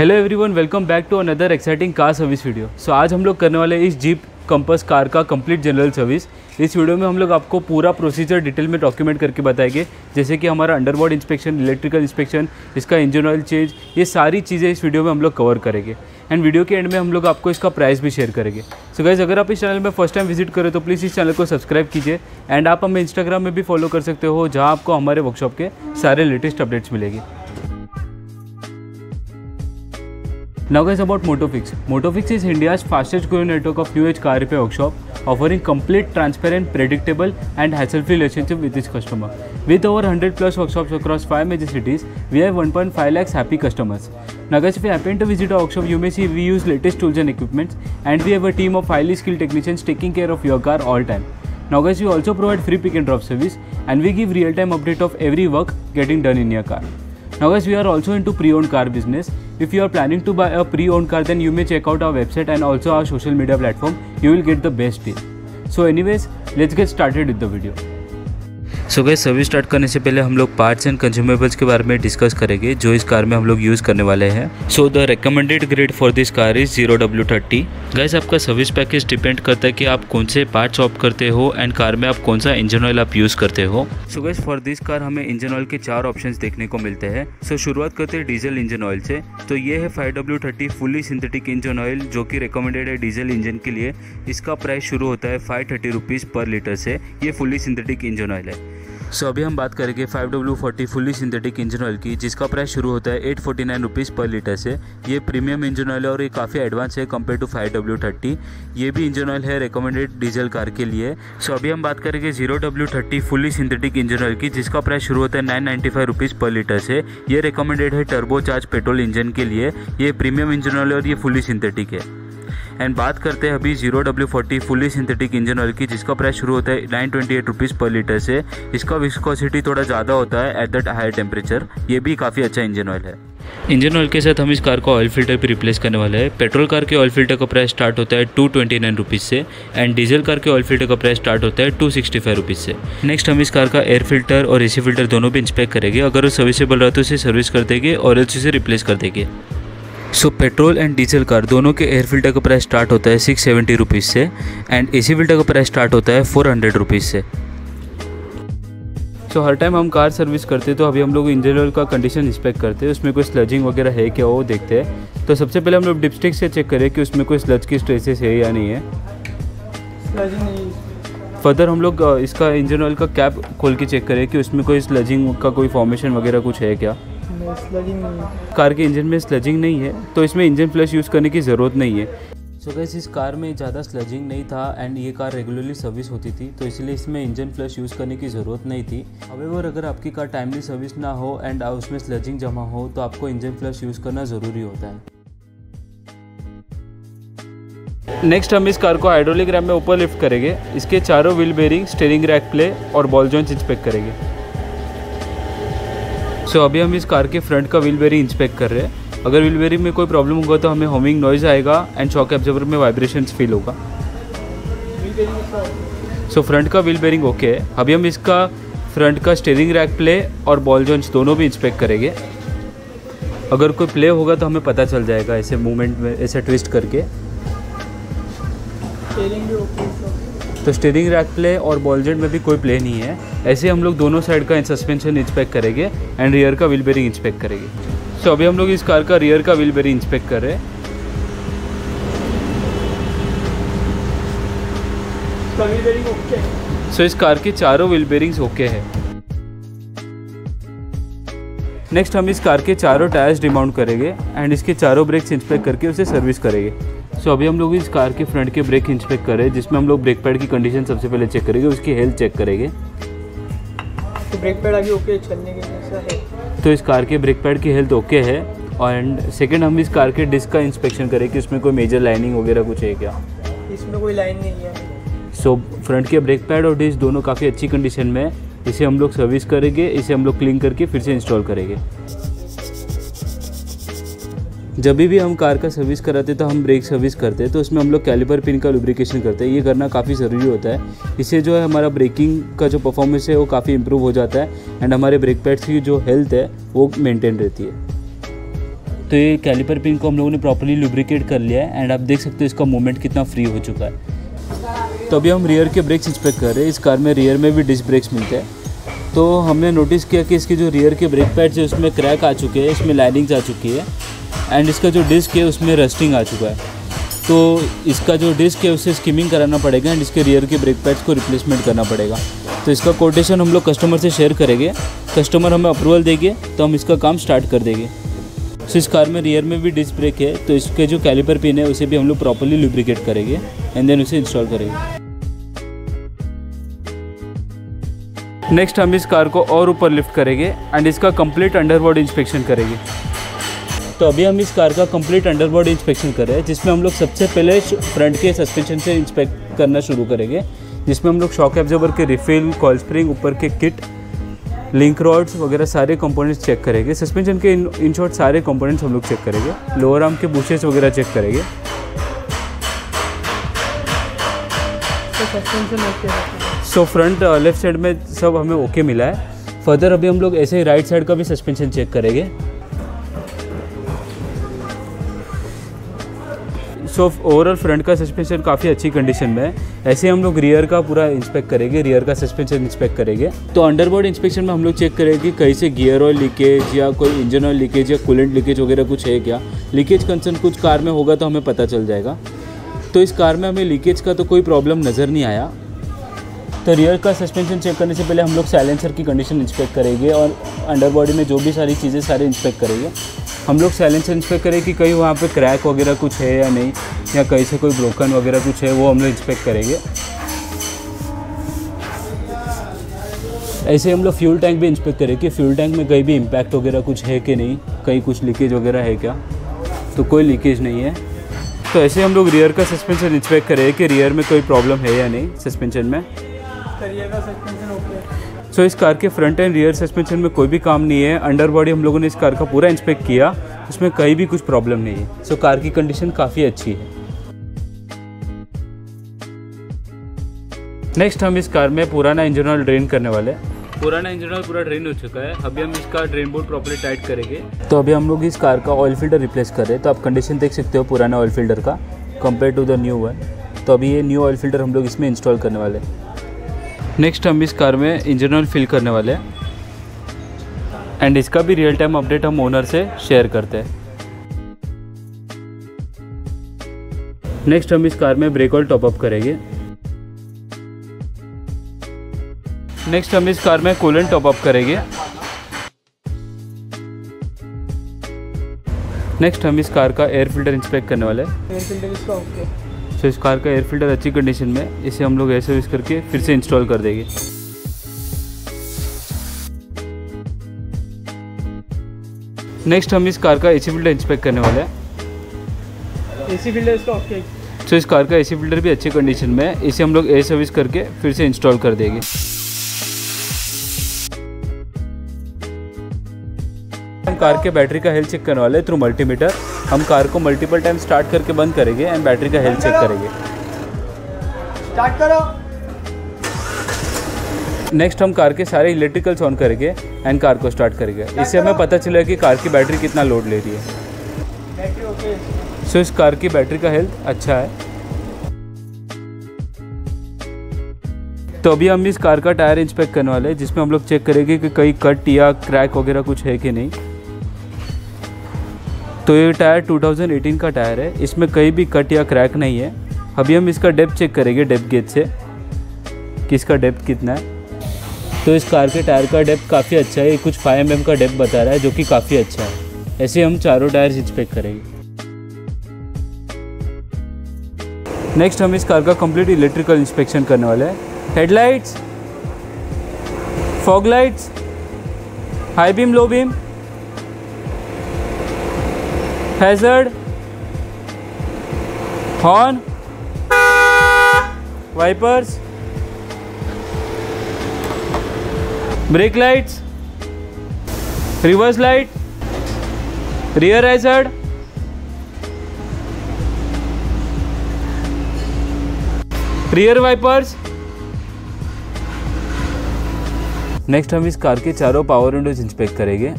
Hello everyone, welcome back to another exciting car service video. So आज हम लोग करने वाले इस जीप कंपस कार का कंप्लीट जनरल सर्विस। इस वीडियो में हम लोग आपको पूरा प्रोसीजर डिटेल में डॉक्यूमेंट करके बताएंगे, जैसे कि हमारा अंडरबॉडी इंस्पेक्शन, इलेक्ट्रिकल इंस्पेक्शन, इसका इंजन ऑयल चेंज, ये सारी चीज़ें इस वीडियो में हम लोग कवर करेंगे। एंड वीडियो के एंड में हम लोग आपको इसका प्राइस भी शेयर करेंगे। सो गाइस, अगर आप इस चैनल में फर्स्ट टाइम विजिट करें तो प्लीज़ इस चैनल को सब्सक्राइब कीजिए। एंड आप हमें इंस्टाग्राम में भी फॉलो कर सकते हो, जहाँ आपको हमारे वर्कशॉप के सारे लेटेस्ट अपडेट्स मिलेंगे। Now guys, about MotoFyx. MotoFyx is India's fastest growing network of new age car repair workshop, offering complete, transparent, predictable and hassle-free relationship with its customer. With over 100 plus workshops across 5 major cities, we have 1.5 lakhs happy customers. Now guys, if you happen to visit our workshop, you may see we use latest tools and equipments, and we have a team of highly skilled technicians taking care of your car all time. Now guys, we also provide free pick and drop service, and we give real-time update of every work getting done in your car. Now guys, we are also into pre-owned car business. If you are planning to buy a pre-owned car, then you may check out our website and also our social media platform. You will get the best deal. So anyways, let's get started with the video. So guys, service start करने से पहले हम लोग parts and consumables के बारे में discuss करेंगे जो इस कार में हम लोग यूज़ करने वाले हैं। So the recommended grade for this car is 0W-30। Guys, आपका सर्विस पैकेज डिपेंड करता है कि आप कौन से पार्ट्स ऑप करते हो एंड कार में आप कौन सा इंजन ऑयल आप यूज़ करते हो। So guys, for this car हमें इंजन ऑयल के 4 ऑप्शन देखने को मिलते हैं। सो शुरुआत करते हैं डीजल इंजन ऑयल से। तो ये है 5W-30 fully synthetic engine oil, जो कि रिकमेंडेड है डीजल इंजन के लिए। इसका प्राइस शुरू होता है 530 रुपीज़ पर लीटर से। ये फुली सिंथेटिक इंजन ऑयल है। सो अभी हम बात करेंगे 5W-40 fully synthetic engine oil की, जिसका प्राइस शुरू होता है 849 रुपीज़ पर लीटर से। ये प्रीमियम इंजन ऑयल है और ये काफ़ी एडवांस है कंपेयर टू 5W-30। ये भी इंजन ऑयल है रिकमेंडेड डीजल कार के लिए। सो अभी हम बात करेंगे 0W-30 fully synthetic engine oil की, जिसका प्राइस शुरू होता है 995 रुपीज़ पर लीटर से। ये रिकमेंडेड है टर्बो चार्ज पेट्रोल इंजन के लिए। ये प्रीमियम इंजन ऑयल है और ये फुली सिंथेटिक है। एंड बात करते हैं अभी 0W-40 fully synthetic engine oil की, जिसका प्राइस शुरू होता है 928 रुपीज़ पर लीटर से। इसका विस्कोसिटी थोड़ा ज़्यादा होता है एट दैट हाई टेम्परेचर। ये भी काफ़ी अच्छा इंजन ऑयल है। इंजन ऑयल के साथ हम इस कार का ऑयल फिल्टर भी रिप्लेस करने वाले हैं। पेट्रोल कार के ऑयल फिल्टर का प्राइस स्टार्ट होता है 229 रुपीज़ से, एंड डीजल कार के ऑयल फिल्टर का प्राइस स्टार्ट होता है 265 रुपीज़ से। नेक्स्ट हम इस कार का एयर फिल्टर और एसी फिल्टर दोनों भी इंस्पेक्ट करेंगे। अगर वो सर्विसेबल रहा तो उसे सर्विस कर देंगे और उसे रिप्लेस कर देंगे। So petrol and diesel car दोनों के एयर फिल्टर का प्राइस स्टार्ट होता है 670 रुपीज़ से, एंड एसी फिल्टर का प्राइस स्टार्ट होता है 400 रुपीज़ से। सो हर टाइम हम कार सर्विस करते हैं तो अभी हम लोग इंजन ऑयल का कंडीशन इंस्पेक्ट करते हैं, उसमें कोई स्लजिंग वगैरह है क्या वो देखते हैं। तो सबसे पहले हम लोग डिपस्टिक से चेक करें कि उसमें कोई स्लज की ट्रेसेस है या नहीं है। फर्दर हम लोग इसका इंजन ऑयल का कैप खोल के चेक करें कि उसमें कोई स्लजिंग का कोई फॉर्मेशन वगैरह कुछ है क्या। कार के इंजन में स्लजिंग नहीं है तो इसमें इंजन फ्लश यूज़ करने की ज़रूरत नहीं है। सो गाइस, इस कार में ज़्यादा स्लजिंग नहीं था एंड ये कार रेगुलरली सर्विस होती थी, तो इसलिए इसमें इंजन फ्लश यूज़ करने की ज़रूरत नहीं थी। हाउएवर, अगर आपकी कार टाइमली सर्विस ना हो एंड उसमें स्लजिंग जमा हो तो आपको इंजन फ्लश यूज़ करना ज़रूरी होता है। नेक्स्ट हम इस कार को हाइड्रोलिक रैम में ऊपर लिफ्ट करेंगे। इसके चारों wheel bearing, steering rack play और बॉल जॉइंट्स इंस्पेक्ट करेंगे। सो अभी हम इस कार के फ्रंट का व्हील बेरिंग इंस्पेक्ट कर रहे हैं। अगर व्हील बेरिंग में कोई प्रॉब्लम होगा तो हमें होमिंग नॉइज़ आएगा एंड शॉक एब्जॉर्बर में वाइब्रेशंस फील होगा। सो फ्रंट का व्हील बेरिंग ओके है। अभी हम इसका फ्रंट का स्टीयरिंग रैक प्ले और बॉल जॉइंट्स दोनों भी इंस्पेक्ट करेंगे। अगर कोई प्ले होगा तो हमें पता चल जाएगा ऐसे मूवमेंट में, ऐसे ट्विस्ट करके। तो स्टीयरिंग रैक प्ले और बॉल जॉइंट में भी कोई प्ले नहीं है। ऐसे हम लोग दोनों साइड का सस्पेंशन इंस्पेक्ट करेंगे एंड रियर का व्हील बेरिंग इंस्पेक्ट करेंगे। सो अभी हम लोग इस कार का रियर का व्हील बेरिंग इंस्पेक्ट कर रहे हैं। Wheel bearing okay. सो इस कार के चारों व्हील बेरिंग्स ओके है। नेक्स्ट हम इस कार के चारों टायर्स डिमाउंट करेंगे एंड इसके चारों ब्रेक्स इंस्पेक्ट करके उसे सर्विस करेंगे। सो अभी हम लोग इस कार के फ्रंट के ब्रेक इंस्पेक्ट कर रहे हैं, जिसमें हम लोग ब्रेक पैड की कंडीशन सबसे पहले चेक करेंगे, उसकी हेल्थ चेक करेंगे। तो ब्रेक पैड आगे ओके चलने के जैसा है। तो इस कार के ब्रेक पैड की हेल्थ ओके है। एंड सेकंड हम इस कार के डिस्क का इंस्पेक्शन करें कि उसमें कोई मेजर लाइनिंग वगैरह कुछ है क्या। इसमें कोई लाइन नहीं है। सो फ्रंट के ब्रेक पैड और डिस्क दोनों काफ़ी अच्छी कंडीशन में है। इसे हम लोग सर्विस करेंगे, इसे हम लोग क्लीन करके फिर से इंस्टॉल करेंगे। जब भी हम कार का सर्विस कराते तो हम ब्रेक सर्विस करते हैं, तो उसमें हम लोग कैलिपर पिन का लुब्रिकेशन करते हैं। ये करना काफ़ी ज़रूरी होता है। इससे जो है हमारा ब्रेकिंग का जो परफॉर्मेंस है वो काफ़ी इम्प्रूव हो जाता है एंड हमारे ब्रेक पैड्स की जो हेल्थ है वो मेंटेन रहती है। तो ये कैलिपर पिन को हम लोगों ने प्रॉपर्ली लुब्रिकेट कर लिया है एंड आप देख सकते हो इसका मूवमेंट कितना फ्री हो चुका है। तो अभी हम रियर के ब्रेक्स इंस्पेक्ट कर रहे हैं। इस कार में रियर में भी डिस्क ब्रेक्स मिलते हैं। तो हमने नोटिस किया कि इसके जो रियर के ब्रेक पैड्स है उसमें क्रैक आ चुके हैं, इसमें लाइनिंग्स आ चुकी है एंड इसका जो डिस्क है उसमें रस्टिंग आ चुका है। तो इसका जो डिस्क है उसे स्किमिंग कराना पड़ेगा एंड इसके रियर के ब्रेक पैड्स को रिप्लेसमेंट करना पड़ेगा। तो इसका कोटेशन हम लोग कस्टमर से शेयर करेंगे, कस्टमर हमें अप्रूवल देंगे तो हम इसका काम स्टार्ट कर देंगे। तो इस कार में रियर में भी डिस्क ब्रेक है तो इसके जो कैलिपर पिन है उसे भी हम लोग प्रॉपर्ली लुब्रिकेट करेंगे एंड देन उसे इंस्टॉल करेंगे। नेक्स्ट हम इस कार को और ऊपर लिफ्ट करेंगे एंड इसका कंप्लीट अंडरबॉडी इंस्पेक्शन करेंगे। तो अभी हम इस कार का कंप्लीट अंडरबॉडी इंस्पेक्शन कर रहे हैं, जिसमें हम लोग सबसे पहले फ्रंट के सस्पेंशन से इंस्पेक्ट करना शुरू करेंगे, जिसमें हम लोग शॉक एब्जॉर्बर के रिफिल, कॉइल स्प्रिंग, ऊपर के किट, लिंक रॉड्स वगैरह सारे कंपोनेंट्स चेक करेंगे। सस्पेंशन के इन शॉर्ट सारे कंपोनेंट्स हम लोग चेक करेंगे, लोअर आर्म के बुशेस वगैरह चेक करेंगे। सो फ्रंट लेफ्ट साइड में सब हमें ओके मिला है। फर्दर अभी हम लोग ऐसे ही राइट साइड का भी सस्पेंशन चेक करेंगे। सो ओवरऑल फ्रंट का सस्पेंशन काफ़ी अच्छी कंडीशन में है। ऐसे हम लोग रियर का पूरा इंस्पेक्ट करेंगे, रियर का सस्पेंशन इंस्पेक्ट करेंगे। तो अंडरबॉडी इंस्पेक्शन में हम लोग चेक करेंगे कि कहीं से गियर ऑयल लीकेज या कोई इंजन ऑयल लीकेज या कूलेंट लीकेज वगैरह कुछ है क्या। लीकेज कंसर्न कुछ कार में होगा तो हमें पता चल जाएगा। तो इस कार में हमें लीकेज का तो कोई प्रॉब्लम नज़र नहीं आया। तो रियर का सस्पेंशन चेक करने से पहले हम लोग साइलेंसर की कंडीशन इंस्पेक्ट करेंगे और अंडरबॉडी में जो भी सारी चीज़ें सारे इंस्पेक्ट करेंगे। हम लोग साइलेंसर इंस्पेक्ट करेंगे कि कहीं वहाँ पे क्रैक वगैरह कुछ है या नहीं, या कहीं से कोई ब्रोकन वगैरह कुछ है, वो हम लोग इंस्पेक्ट करेंगे। ऐसे हम लोग फ्यूल टैंक भी इंस्पेक्ट करेंगे कि फ्यूल टैंक में कहीं भी इम्पैक्ट वगैरह कुछ है कि नहीं, कहीं कुछ लीकेज वगैरह है क्या। तो कोई लीकेज नहीं है। तो ऐसे हम लोग रियर का सस्पेंशन इंस्पेक्ट करेंगे कि रियर में कोई प्रॉब्लम है या नहीं सस्पेंशन में। सो इस कार के फ्रंट एंड रियर सस्पेंशन में कोई भी काम नहीं है। अंडरबॉडी हम लोगों ने इस कार का पूरा इंस्पेक्ट किया, उसमें कहीं भी कुछ प्रॉब्लम नहीं है। सो कार की कंडीशन काफ़ी अच्छी है। नेक्स्ट हम इस कार में पुराना इंजन ऑयल ड्रेन करने वाले हैं। पुराना इंजन ऑयल पूरा ड्रेन हो चुका है। अभी हम इसका ड्रेन बोर्ड प्रॉपर्ली टाइट करेंगे। तो अभी हम लोग इस कार का ऑयल फिल्टर रिप्लेस कर रहे हैं। तो आप कंडीशन देख सकते हो पुराना ऑयल फिल्टर का compare to the new one. तो अभी ये न्यू ऑयल फिल्टर हम लोग इसमें इंस्टॉल करने वाले हैं। नेक्स्ट हम इस कार में इंजन ऑयल फिल करने वाले हैं एंड इसका भी रियल टाइम अपडेट हम ओनर से शेयर करते हैं। नेक्स्ट हम इस कार में ब्रेक ऑयल टॉपअप करेंगे। नेक्स्ट हम इस कार में कूलेंट टॉपअप करेंगे। नेक्स्ट हम इस कार का एयर फिल्टर इंस्पेक्ट करने वाले हैं। एयर फिल्टर इसका ओके। तो इस कार का एयर फिल्टर अच्छी कंडीशन में, इसे हम लोग एयर सर्विस करके फिर से इंस्टॉल कर देंगे। नेक्स्ट हम इस कार का एसी फिल्टर इंस्पेक्ट करने वाले हैं। एसी फिल्टर इसका ओके। तो इस कार का एसी फिल्टर भी अच्छी कंडीशन में है, इसे हम लोग एयर सर्विस करके फिर से इंस्टॉल कर देंगे। कार के बैटरी का हेल्थ चेक करने वाले थ्रू मल्टीमीटर। हम कार को मल्टीपल टाइम स्टार्ट करके बंद करेंगे एंड बैटरी का हेल्थ चेक करेंगे। स्टार्ट करो। नेक्स्ट हम कार के सारे इलेक्ट्रिकल्स ऑन करेंगे एंड कार को स्टार्ट करेंगे। इससे हमें पता चलेगा कि कार की बैटरी कितना लोड ले रही है। सो इस कार की बैटरी का हेल्थ अच्छा है। तो अभी हम इस कार का टायर इंस्पेक्ट करने वाले हैं, जिसमें हम लोग चेक करेंगे कि कहीं कट या क्रैक वगैरह कुछ है कि नहीं। तो ये टायर 2018 का टायर है, इसमें कहीं भी कट या क्रैक नहीं है। अभी हम इसका डेप्थ चेक करेंगे डेप्थ गेज से कि इसका डेप्थ कितना है। तो इस कार के टायर का डेप्थ काफ़ी अच्छा है, कुछ 5 mm का डेप्थ बता रहा है जो कि काफ़ी अच्छा है। ऐसे हम चारों टायर्स इंस्पेक्ट करेंगे। नेक्स्ट हम इस कार का कंप्लीट इलेक्ट्रिकल इंस्पेक्शन करने वाले हैं। Headlights, fog lights, high beam, low beam, hazard, horn, wipers, brake lights, reverse light, rear hazard. Rear wipers. Next हम इस कार के चारों पावर विंडोज इंस्पेक्ट करेंगे।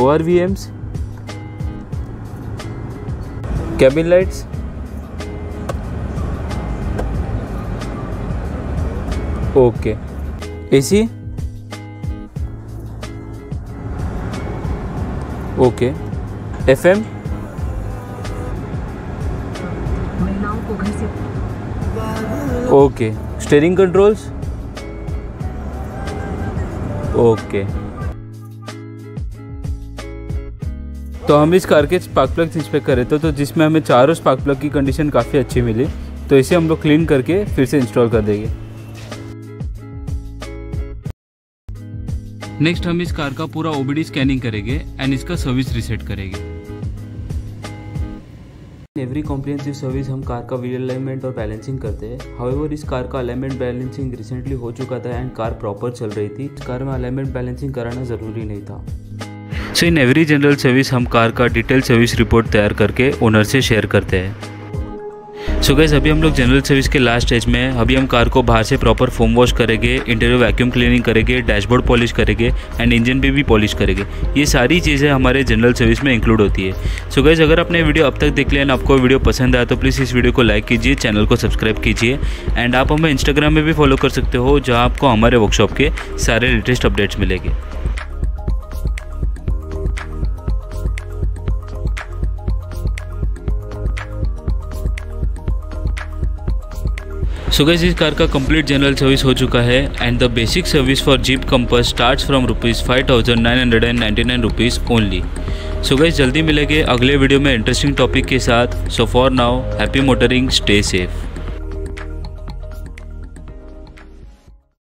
ORVMs, cabin lights, okay, AC, okay, FM, okay, steering controls, okay. तो हम इस car के spark plugs inspect कर रहे थे तो जिसमें हमें चारों स्पार्क प्लग की कंडीशन काफ़ी अच्छी मिली, तो इसे हम लोग क्लीन करके फिर से इंस्टॉल कर देंगे। नेक्स्ट हम इस कार का पूरा OBD स्कैनिंग करेंगे एंड इसका सर्विस रिसेट करेंगे। एवरी कॉम्प्रिहेंसिव सर्विस हम कार का व्हील अलाइनमेंट और बैलेंसिंग करते हैं। हाउएवर इस कार का अलाइनमेंट बैलेंसिंग रिसेंटली हो चुका था एंड कार प्रॉपर चल रही थी। इस कार में अलाइनमेंट बैलेंसिंग कराना ज़रूरी नहीं था। So in every general service हम कार का डिटेल सर्विस रिपोर्ट तैयार करके ओनर से शेयर करते हैं। सो गाइस, अभी हम लोग जनरल सर्विस के लास्ट स्टेज में हैं। अभी हम कार को बाहर से प्रॉपर फोम वॉश करेंगे, इंटीरियर वैक्यूम क्लीनिंग करेंगे, डैशबोर्ड पॉलिश करेंगे एंड इंजन पे भी पॉलिश करेंगे। ये सारी चीज़ें हमारे जनरल सर्विस में इंक्लूड होती है। सो गाइस, अगर आपने वीडियो अब तक देख लिया एंड आपको वीडियो पसंद आया तो प्लीज़ इस वीडियो को लाइक कीजिए, चैनल को सब्सक्राइब कीजिए एंड आप हमें इंस्टाग्राम में भी फॉलो कर सकते हो, जहाँ आपको हमारे वर्कशॉप के सारे लेटेस्ट अपडेट्स मिलेंगे। सो गाइस, इस कार का कंप्लीट जनरल सर्विस हो चुका है and the basic service for Jeep Compass starts from ₹5,999 only. So guys, जल्दी मिलेंगे अगले वीडियो में इंटरेस्टिंग टॉपिक के साथ। So for now, happy motoring, stay safe.